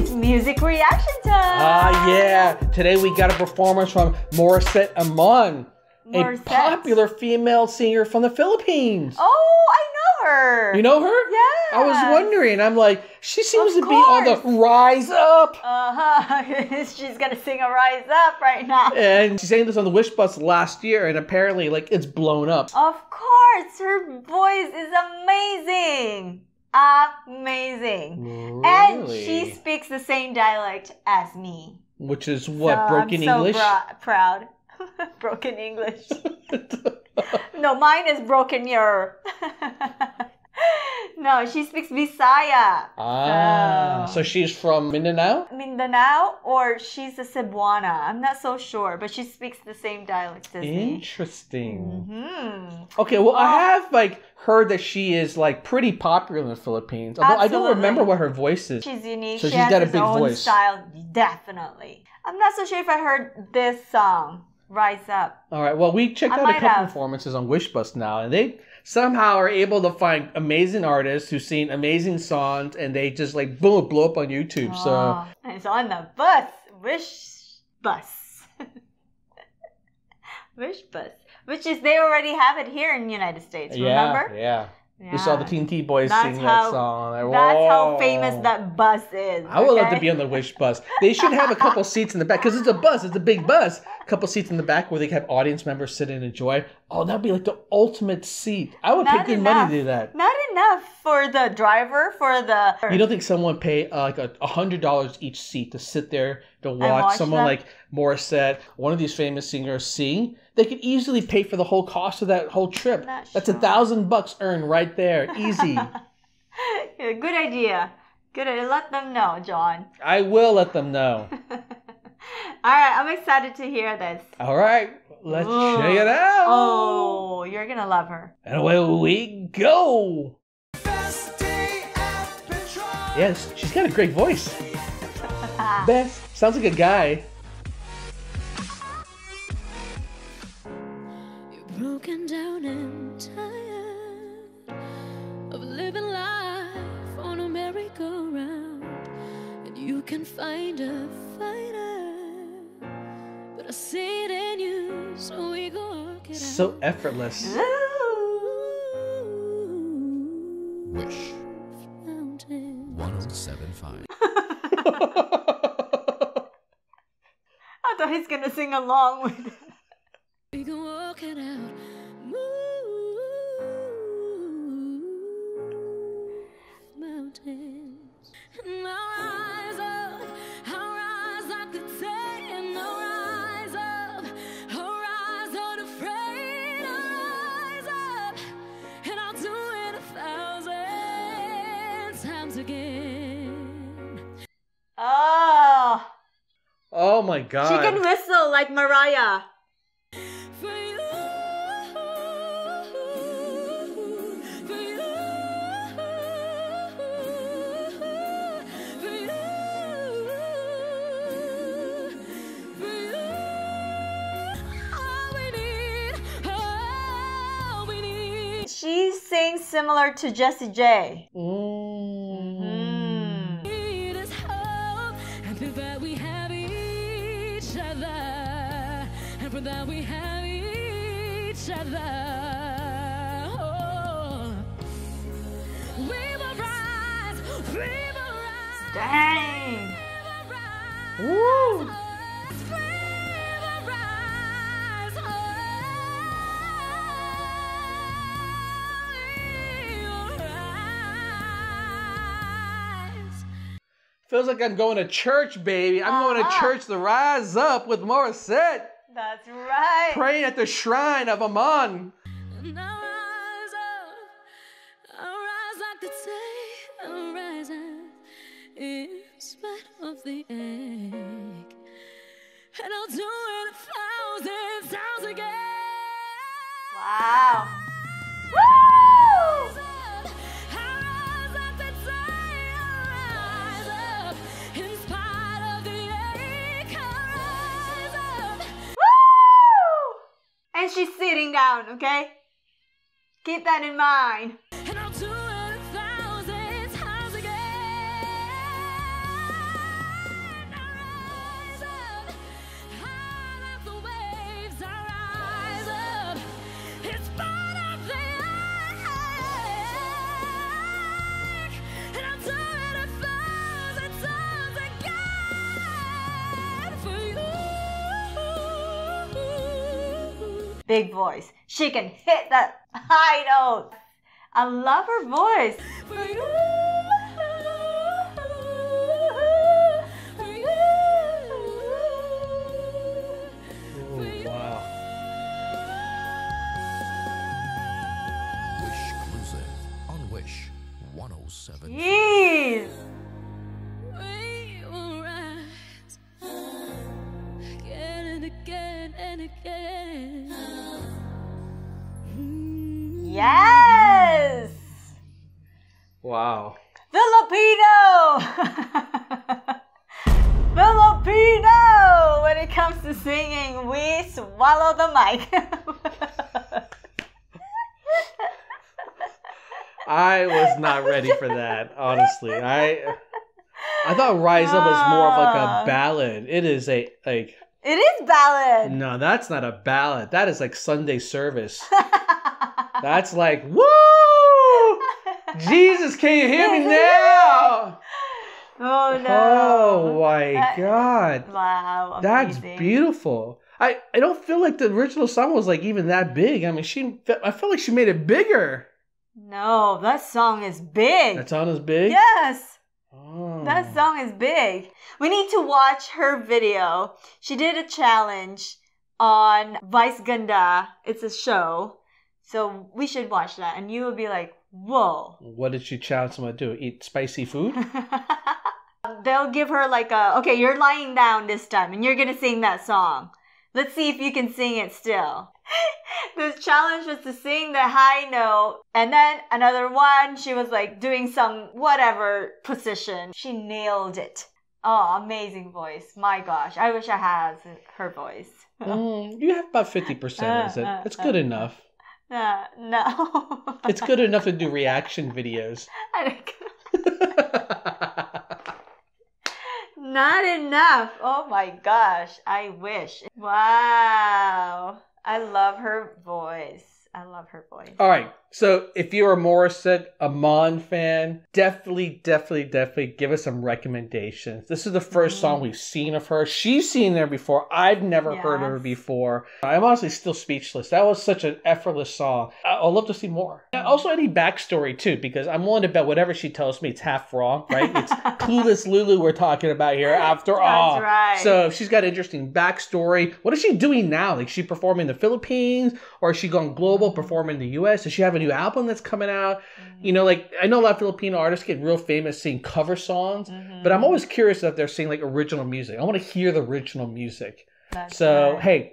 It's music reaction time! Yeah! Today we got a performance from Morissette Amon, a popular female singer from the Philippines. Oh, I know her! You know her? Yeah! I was wondering, I'm like, she seems to be on the Rise Up! Uh-huh, she's gonna sing a Rise Up right now. And she sang this on the Wish Bus last year, and apparently, like, it's blown up. Of course! Her voice is amazing! Amazing. Really? And she speaks the same dialect as me. Which is what? So broken English? I'm so proud. Broken English. No, mine is broken your. No, she speaks Visaya. So she's from Mindanao? Mindanao, or she's a Cebuana. I'm not so sure, but she speaks the same dialect as me. Interesting. Mm-hmm. Okay, well, I have, like, heard that she is, like, pretty popular in the Philippines. Although I don't remember what her voice is. She's unique. So she has got a big voice. Style, definitely. I'm not so sure if I heard this song, Rise Up. All right, well, we checked out a couple performances on Wish Bus now, and they somehow are able to find amazing artists who sing amazing songs, and they just, like, boom, blow up on YouTube. Oh, so it's on the bus, Wish Bus. Wish Bus, which is they already have it here in the United States, remember? Yeah. We saw the TNT Boys sing that song. Like, that's how famous that bus is. I would love to be on the Wish Bus. They should have a couple seats in the back, because it's a bus. It's a big bus. A couple seats in the back where they have audience members sit and enjoy. Oh, that would be like the ultimate seat. I would pay good money to do that. Not enough for the driver, for the... You don't think someone pay like $100 each seat to sit there to watch someone like Morissette, one of these famous singers, sing? They could easily pay for the whole cost of that whole trip. That's $1,000 earned right there. Easy. Yeah, good idea. Good idea. Let them know, John. I will let them know. All right, I'm excited to hear this. All right, let's check it out. Oh, you're going to love her. And away we go. Best day at Petron. Yes, she's got a great voice. Best. Sounds like a guy. Broken down and tired of living life on a merry-go-round, and you can find a fighter, but I see it in you, so we go get out. So effortless. Wish 107.5. I thought he's gonna sing along with it. We can walk it out. Move mountains. And I'll rise up today. And I'll rise up unafraid. I'll rise up, and I'll do it 1,000 times again. Oh! Oh my God! She can whistle like Mariah. She sings similar to Jessie J. Dang! Woo! Feels like I'm going to church, baby. I'm going to church to rise up with Morissette. That's right. Praying at the shrine of Amon. And I'll rise like the day, I'll rise up in spite of the ache. And I'll do it 1,000 times again. Wow. She's sitting down, okay? Keep that in mind. And I'll do it 1,000 times again. big voice. She can hit that high note. I love her voice. Jeez. We will rise again and again and again. Yes. Wow. Filipino. Filipino. When it comes to singing, we swallow the mic. I was not ready for that, honestly. I thought Rise Up was more of like a ballad. It is a like. It is ballad. No, that's not a ballad. That is like Sunday service. That's like woo! Jesus, can you hear me now? Oh no! Oh my God! Wow, amazing. That's beautiful. I don't feel like the original song was like even that big. I mean, I felt like she made it bigger. No, that song is big. That song is big? Yes. Oh. That song is big. We need to watch her video. She did a challenge on Vice Ganda. It's a show. So we should watch that. And you will be like, whoa. What did she challenge someone to do? Eat spicy food? They'll give her like a, okay, you're lying down this time and you're going to sing that song. Let's see if you can sing it still. The challenge was to sing the high note, and then another one, she was like doing some whatever position. She nailed it. Oh, amazing voice. My gosh, I wish I had her voice. You have about 50%, is it? That's good enough. No. It's good enough to do reaction videos. Not enough. Oh my gosh, I wish. Wow. I love her voice. I love her voice. All right. So if you're a Morissette Amon fan, definitely give us some recommendations. This is the first song we've seen of her. She's seen her before. I've never heard of her before. I'm honestly still speechless. That was such an effortless song. I'd love to see more. And also any backstory too, because I'm willing to bet whatever she tells me, it's half wrong, right? It's Clueless Lulu we're talking about here after all. That's right. So if she's got an interesting backstory. What is she doing now? Like, is she performing in the Philippines, or is she going global, performing in the U.S.? Does she have a new album that's coming out? You know, like, I know a lot of Filipino artists get real famous singing cover songs, but I'm always curious if they're singing like original music. I want to hear the original music. That's so right. Hey,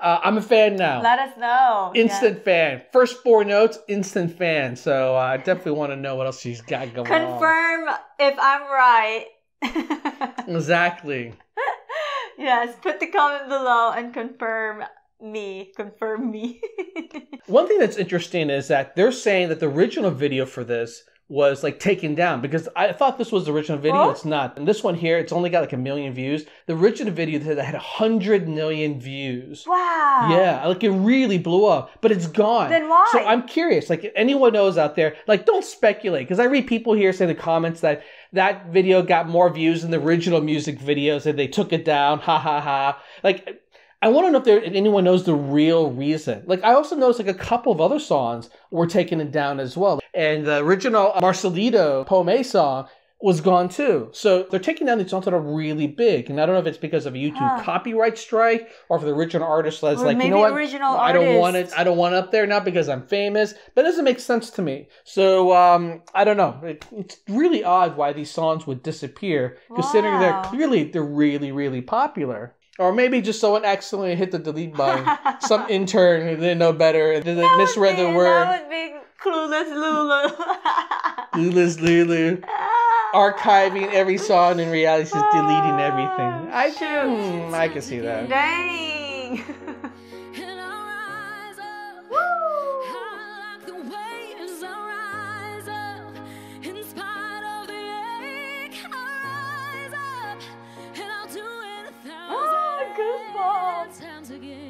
I'm a fan now. Let us know. Instant fan. First four notes, instant fan. So I definitely want to know what else she's got going on. Confirm if I'm right. Exactly. Yes, put the comment below and confirm. Confirm me. One thing that's interesting is that they're saying that the original video for this was like taken down, because I thought this was the original video. It's not. And this one here, it's only got like 1 million views. The original video that had 100 million views. Wow. Yeah, like it really blew up, but it's gone. Then why? So I'm curious, like if anyone knows out there, like don't speculate, because I read people here saying in the comments that that video got more views than the original music videos and they took it down. Ha ha ha. Like, I want to know if anyone knows the real reason. Like, I also noticed like a couple of other songs were taken down as well. And the original Marcelito Pomoy song was gone too. So they're taking down these songs that are really big. And I don't know if it's because of a YouTube copyright strike, or if the original artist was like, you know what, I don't want it up there, not because I'm famous. But it doesn't make sense to me. So I don't know. It's really odd why these songs would disappear, considering they're clearly, really, really popular. Or maybe just someone accidentally hit the delete button. Some intern who didn't know better. They misread the word. That would be Clueless Lulu. Clueless Lulu. Archiving every song in reality. She's deleting everything. I can see that. Dang. Again.